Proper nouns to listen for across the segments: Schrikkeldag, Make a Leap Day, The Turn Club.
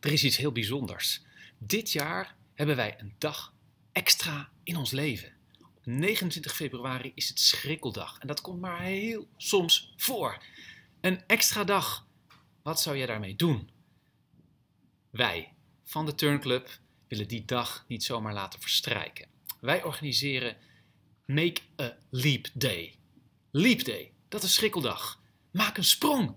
Er is iets heel bijzonders. Dit jaar hebben wij een dag extra in ons leven. Op 29 februari is het Schrikkeldag. En dat komt maar heel soms voor. Een extra dag. Wat zou jij daarmee doen? Wij van de Turn Club willen die dag niet zomaar laten verstrijken. Wij organiseren Make a Leap Day. Leap Day, dat is Schrikkeldag. Maak een sprong.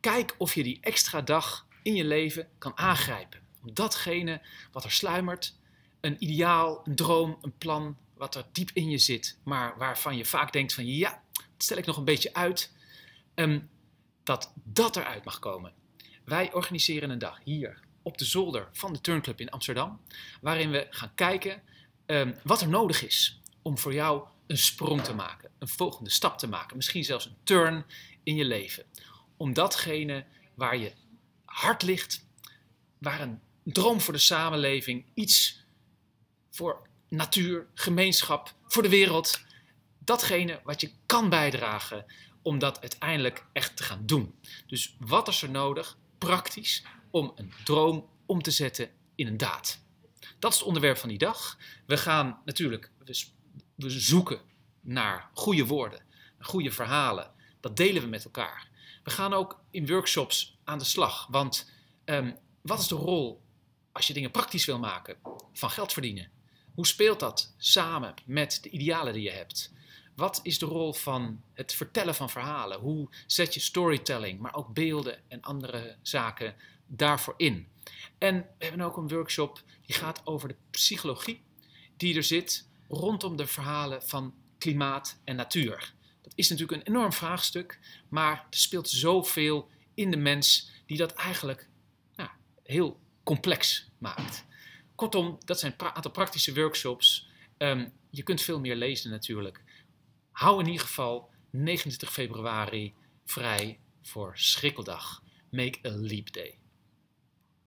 Kijk of je die extra dag in je leven kan aangrijpen. Om datgene wat er sluimert, een ideaal, een droom, een plan, wat er diep in je zit, maar waarvan je vaak denkt van ja, dat stel ik nog een beetje uit, dat eruit mag komen. Wij organiseren een dag hier op de zolder van de Turn Club in Amsterdam, waarin we gaan kijken wat er nodig is om voor jou een sprong te maken, een volgende stap te maken, misschien zelfs een turn in je leven. Om datgene waar je hart ligt, waar een droom voor de samenleving, iets voor natuur, gemeenschap, voor de wereld, datgene wat je kan bijdragen om dat uiteindelijk echt te gaan doen. Dus wat is er nodig, praktisch, om een droom om te zetten in een daad? Dat is het onderwerp van die dag. We gaan natuurlijk, we zoeken naar goede woorden, naar goede verhalen. Dat delen we met elkaar. We gaan ook in workshops aan de slag, want wat is de rol als je dingen praktisch wil maken van geld verdienen? Hoe speelt dat samen met de idealen die je hebt? Wat is de rol van het vertellen van verhalen? Hoe zet je storytelling, maar ook beelden en andere zaken daarvoor in? En we hebben ook een workshop die gaat over de psychologie die er zit rondom de verhalen van klimaat en natuur. Dat is natuurlijk een enorm vraagstuk, maar er speelt zoveel in de mens die dat eigenlijk heel complex maakt. Kortom, dat zijn een aantal praktische workshops. Je kunt veel meer lezen natuurlijk. Hou in ieder geval 29 februari vrij voor Schrikkeldag. Make a Leap Day.